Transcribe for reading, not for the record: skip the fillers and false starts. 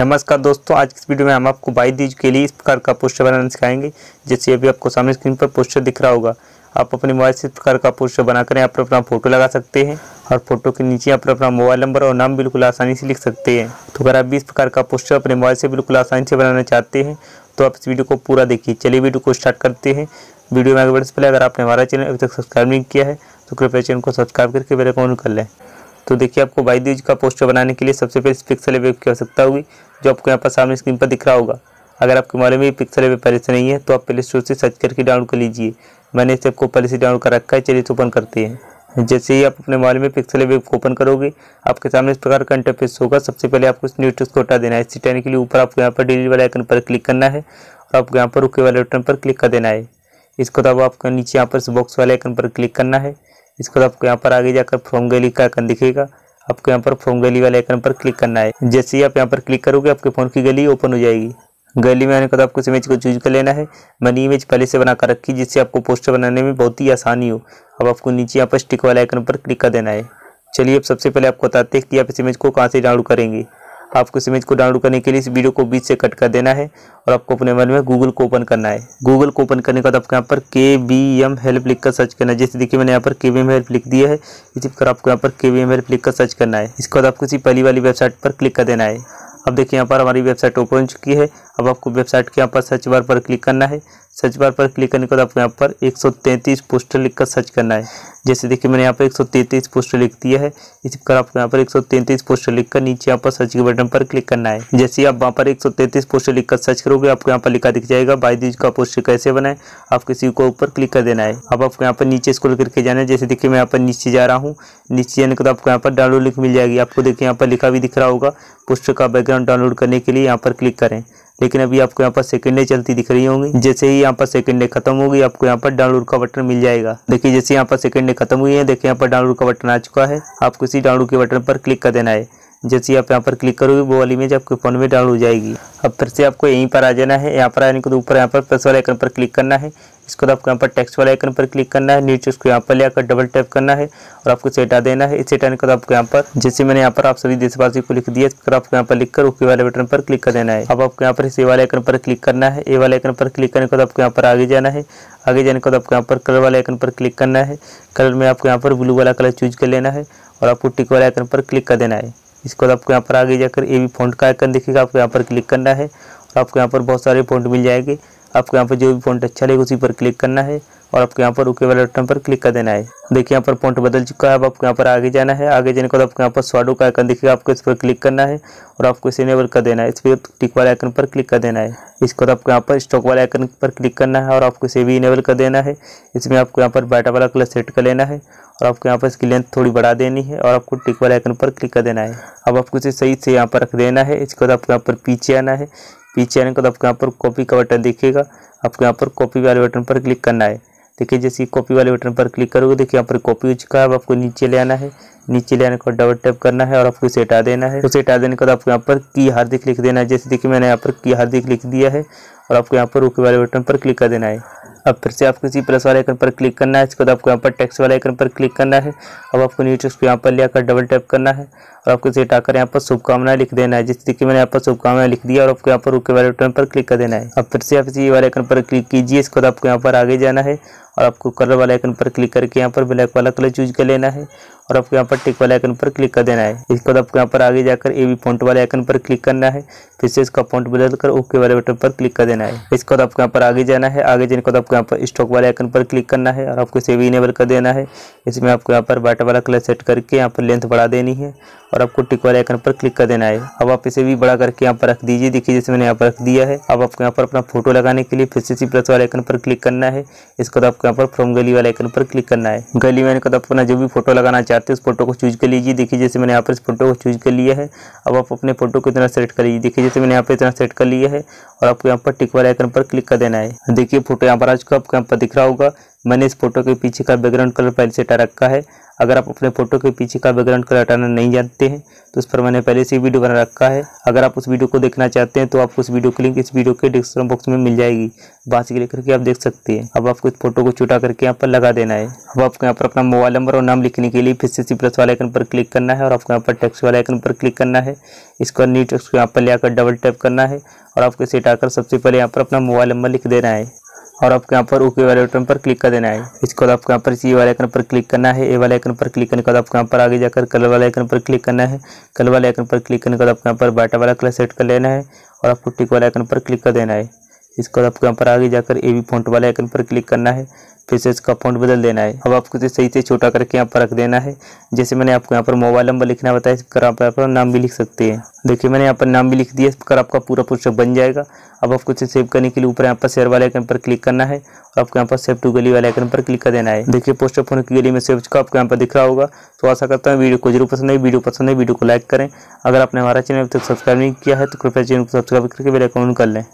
नमस्कार दोस्तों, आज की इस वीडियो में हम आपको 22 दिन के लिए इस प्रकार का पोस्टर बनाना सिखाएंगे। जैसे अभी आपको सामने स्क्रीन पर पोस्टर दिख रहा होगा, आप अपने मोबाइल से इस प्रकार का पोस्टर बनाकर यहाँ पर अपना फोटो लगा सकते हैं और फोटो के नीचे यहाँ पर अपना मोबाइल नंबर और नाम बिल्कुल आसानी से लिख सकते हैं। तो अगर आप भी इस प्रकार का पोस्टर अपने मोबाइल से बिल्कुल आसानी से बनाना चाहते हैं तो आप इस वीडियो को पूरा देखिए। चलिए वीडियो को स्टार्ट करते हैं। वीडियो में आगे बढ़ने से पहले अगर आपने हमारा चैनल अभी तक सब्सक्राइब नहीं किया है तो कृपया चैनल को सब्सक्राइब करके बेल आइकन कर लें। तो देखिए, आपको 22 दिन का पोस्टर बनाने के लिए सबसे पहले पिक्सल एवे की आवश्यकता होगी, जो आपको यहाँ पर सामने स्क्रीन पर दिख रहा होगा। अगर आपके मोबाइल में पिक्सल एवे पहले से नहीं है तो आप प्ले स्टोर से सर्च करके डाउनलोड कर लीजिए। मैंने इसे आपको पहले से डाउनलोड कर रखा है। चलिए तो ओपन करते हैं। जैसे ही आप अपने मोबाइल में पिक्सल एवे को ओपन करोगे, आपके सामने इस प्रकार का इंटरफेस होगा। सबसे पहले आपको इस न्यूट्रस को हटा देना है। इसे हटाने के लिए ऊपर आपको यहाँ पर डिलीट वाले आइकन पर क्लिक करना है और आपको यहाँ पर रुके वाले बटन पर क्लिक कर देना है। इसको तब आपको नीचे यहाँ पर बॉक्स वाले आइकन पर क्लिक करना है। इसको आपको यहाँ पर आगे जाकर फ्रॉम गैलरी का आइकन दिखेगा, आपको यहाँ पर फ्रॉम गैलरी वाले आइकन पर क्लिक करना है। जैसे ही आप यहाँ पर क्लिक करोगे, आपके फ़ोन की गैलरी ओपन हो जाएगी। गैलरी में आने के बाद आपको इस इमेज को चूज कर लेना है। मैंने इमेज पहले से बना कर रखी, जिससे आपको पोस्टर बनाने में बहुत ही आसानी हो। अब आपको नीचे यहाँ पर स्टिक वाले आइकन पर क्लिक कर देना है। चलिए अब सबसे पहले आपको बताते हैं कि आप इस इमेज को कहाँ से डाउनलोड करेंगे। आपको इस इमेज को डाउनलोड करने के लिए इस वीडियो को बीच से कट कर देना है और आपको अपने मोबाइल में गूगल को ओपन करना है। गूगल को ओपन करने के बाद आपको यहाँ पर KVM हेल्प लिख कर सर्च करना है। जैसे देखिए, मैंने यहाँ पर KVM हेल्प लिख दिया है। इसी प्रकार आपको यहाँ पर KVM हेल्प लिख कर सर्च करना है। इसके बाद आपको इसी पहली वाली वेबसाइट पर क्लिक कर देना है। अब देखिए, यहाँ पर हमारी वेबसाइट ओपन हो चुकी है। अब आपको वेबसाइट के यहाँ पर सर्च बार पर क्लिक करना है। सर्च बार पर क्लिक करने के बाद आपको यहाँ पर 133 पोस्टर लिखकर सर्च करना है। जैसे देखिए, मैंने यहाँ पर 133 पोस्टर लिख दिया है। इसी प्रकार आपको यहाँ पर 133 पोस्टर लिखकर नीचे यहाँ पर सर्च के बटन पर क्लिक करना है। जैसे ही आप वहाँ पर 133 पोस्टर लिखकर सर्च करोगे, आपको यहाँ पर लिखा दिख जाएगा 22 दिन का पोस्टर कैसे बनाए। आप किसी को ऊपर क्लिक कर देना है। अब आपको यहाँ पर नीचे स्क्रॉल करके जाना है। जैसे देखिए, मैं यहाँ पर नीचे जा रहा हूँ। नीचे जाने के बाद आपको यहाँ पर डाउनलोड लिंक मिल जाएगी। आपको देखिए यहाँ पर लिखा भी दिख रहा होगा, पोस्टर का बैकग्राउंड डाउनलोड करने के लिए यहाँ पर क्लिक करें। लेकिन अभी आपको यहाँ पर सेकंडें चलती दिख रही होंगी। जैसे ही यहाँ पर सेकंडें खत्म होगी, आपको यहाँ पर डाउनलोड का बटन मिल जाएगा। देखिए, जैसे यहाँ पर सेकंडें खत्म हुई है, देखिए यहाँ पर डाउनलोड का बटन आ चुका है। आपको इसी डाउनलोड के बटन पर क्लिक कर देना है। जैसे ही आप यहाँ पर क्लिक करोगे, वो वाली इमेज आपके फ़ोन में डाउनलोड हो जाएगी। अब फिर से आपको यहीं पर आ जाना है। यहाँ पर आने के ऊपर यहाँ पर प्लस वाले आइकन पर क्लिक करना है। इसको आपको यहाँ पर टेक्स्ट वाले आइकन पर क्लिक करना है। नीचे उसको यहाँ पर ले आकर डबल टैप करना है और आपको इसे हटा देना है। इसे हटाने के बाद आपको यहाँ पर, जैसे मैंने यहाँ पर आप सभी देशवासियों को लिख दिया, इस पर आपको यहाँ पर लिखकर ओके वाले बटन पर क्लिक कर देना है। अब आपको यहाँ पर इस ए वाले आइकन पर क्लिक करना है। ए वाले आइकन पर क्लिक करने के बाद आपको यहाँ पर आगे जाना है। आगे जाने के बाद आपको यहाँ पर कलर वाले आइकन पर क्लिक करना है। कलर में आपको यहाँ पर ब्लू वाला कलर चूज कर लेना है और आपको टिक वाले आइकन पर क्लिक कर देना है। इसके बाद आपको यहाँ पर आगे जाकर ए बी फॉन्ट का आइकन दिखेगा, आपको यहाँ पर क्लिक करना है और आपको यहाँ पर बहुत सारे फॉन्ट मिल जाएंगे। आपको यहाँ पर जो भी फॉन्ट अच्छा लगे उसी पर क्लिक करना है और आपको यहाँ पर ओके वाले बटन पर क्लिक कर देना है। देखिए, यहाँ पर फॉन्ट बदल चुका है। अब आपको यहाँ पर आगे जाना है। आगे जाने के बाद आपको यहाँ पर शैडो का आइकन दिखेगा, आपको इस पर क्लिक करना है और आपको इसे इनेबल कर देना है। इस पर टिक वाले आइकन पर क्लिक कर देना है। इसके बाद आपको यहाँ पर स्टॉक वाले आइकन पर क्लिक करना है और आपको इसे भी इनेबल कर देना है। इसमें आपको यहाँ पर बैटा वाला कलर सेट कर लेना है और आपको यहाँ पर इसकी लेंथ थोड़ी बढ़ा देनी है और आपको टिक वाले आइकन पर क्लिक कर देना है। अब आपको इसे सही से यहाँ पर रख देना है। इसके बाद आपको यहाँ पर पीछे आना है। पीछे आने के बाद आपको यहाँ पर कॉपी का बटन दिखेगा, आपको यहाँ पर कॉपी वाले बटन पर क्लिक करना है। देखिए, जैसे कॉपी वाले बटन पर क्लिक करोगे, देखिए यहाँ पर कॉपी हो चुका है। अब आपको नीचे ले आना है। नीचे ले आने को डबल टैप करना है और आपको इसे हटा देना है। उसे हटा देने के बाद आपको यहाँ पर की हार्दिक लिख देना है। जैसे देखिए, मैंने यहाँ पर की हार्दिक लिख दिया है और आपको यहाँ पर ओके वाले बटन पर क्लिक कर देना है। अब फिर से आपको इसी प्लस वाले आइकन पर क्लिक करना है। इसके बाद आपको यहाँ पर टेक्स्ट वाले आइकन पर क्लिक करना है। अब आपको नीचे उसको यहाँ पर ले आकर डबल टैप करना है और आपको इसे हटाकर यहाँ पर शुभकामनाएं लिख देना है। जैसे देखिए, मैंने यहाँ पर शुभकामनाएं लिख दिया और आपको यहाँ पर ओके वाले बटन पर क्लिक कर देना है। अब फिर से आप इसी वाले आइकन पर क्लिक कीजिए। इसके बाद आपको यहाँ पर आगे जाना है और आपको कलर वाले आइकन पर क्लिक करके यहाँ पर ब्लैक वाला कलर चूज कर लेना है और आपको यहाँ पर टिक वाले आइकन पर क्लिक कर देना है। इसके बाद आपको यहाँ पर आगे जाकर ए बी फॉन्ट वाले आइकन पर क्लिक करना है। फिर से इसका फॉन्ट बदलकर ओके वाले बटन पर क्लिक कर देना है। इसके बाद आपको यहाँ पर आगे जाना है। आगे जाने के बाद आपको यहाँ पर स्टॉक वाले आइकन पर क्लिक करना है और आपको इसे भी इनेबल कर देना है। इसमें आपको यहाँ पर बैटा वाला कलर सेट करके यहाँ पर लेंथ बढ़ा देनी है और आपको टिक वाले आइकन पर क्लिक कर देना है। अब आप इसे भी बड़ा करके यहाँ पर रख दीजिए। देखिए, जैसे मैंने यहाँ पर रख दिया है। अब आपको यहाँ पर अपना फोटो लगाने के लिए फिर से प्लस वाले आइकन पर क्लिक करना है। इसके बाद आपको यहाँ पर फ्रॉम गैलरी वाले आइकन पर क्लिक करना है। गैलरी में आपको अपना जो भी फोटो लगाना चाहते हैं उस फोटो को चूज कर लीजिए। देखिए, जैसे मैंने यहाँ पर इस फोटो को चूज कर लिया है। अब आप अपने फोटो को इतना सेट कर लीजिए। देखिए, जैसे मैंने यहाँ पर इतना सेट कर लिया है और आपको यहाँ पर टिक वाले आइकन पर क्लिक कर देना है। देखिए, फोटो यहाँ पर आ चुका है, आपको यहाँ पर दिख रहा होगा। मैंने इस फोटो के पीछे का बैकग्राउंड कलर पहले से हटा रखा है। अगर आप अपने फोटो के पीछे का बैकग्राउंड कलर हटाना नहीं जानते हैं तो उस पर मैंने पहले से वीडियो बना रखा है। अगर आप उस वीडियो को देखना चाहते हैं तो आपको उस वीडियो की लिंक इस वीडियो के डिस्क्रिप्शन बॉक्स में मिल जाएगी। वहाँ से क्लिक करके आप देख सकते हैं। अब आपको इस फोटो को छुटा करके यहाँ पर लगा देना है। अब आपको यहाँ पर अपना मोबाइल नंबर और नाम लिखने के लिए फिर से C+ वाले आइकन पर क्लिक करना है और आपको यहाँ पर टेक्स्ट वाले आइकन पर क्लिक करना है। इसको न्यू टेक्स्ट को यहाँ पर ले आकर डबल टैप करना है और आपको इसे हटाकर सबसे पहले यहाँ पर अपना मोबाइल नंबर लिख देना है और आपको यहाँ पर ओके वाले बटन पर क्लिक कर देना है। इसके बाद आपको यहाँ पर C वाले आइकन पर क्लिक करना है। ए वाले आइकन पर क्लिक करने के बाद आपको यहाँ पर आगे जाकर कलर वाले आइकन पर क्लिक करना है। कलर वाले आइकन पर क्लिक करने के बाद आपको यहाँ पर बाटा वाला कलर सेट कर लेना है और आपको टिक वाले आइकन पर क्लिक कर देना है। इसको आपको यहाँ पर आगे जाकर AB फॉन्ट वाले आइकन पर क्लिक करना है, फिर से इसका फॉन्ट बदल देना है। अब आपको इसे सही से छोटा करके यहाँ पर रख देना है। जैसे मैंने आपको यहाँ पर मोबाइल नंबर लिखना बताया, इस पर आप यहाँ पर नाम भी लिख सकते हैं। देखिए मैंने यहाँ पर नाम भी लिख दिया, इस पर आपका पूरा पुस्तक बन जाएगा। अब आपको इसे सेव करने के लिए ऊपर यहाँ पर शेयर वाले आइकन पर क्लिक करना है और आपको यहाँ पर सेव टू गैलरी वाले आइकन पर क्लिक कर देना है। देखिए पोस्टर फोन की गैलरी में सेव का आपको यहाँ पर दिख रहा होगा। तो आशा करता हूँ वीडियो को जरूर पसंद है। वीडियो पसंद है वीडियो को लाइक करें। अगर आपने हमारा चैनल अब तक सब्सक्राइब नहीं किया है तो कृपया चैनल को सब्सक्राइब करके बेल आइकन कर लें।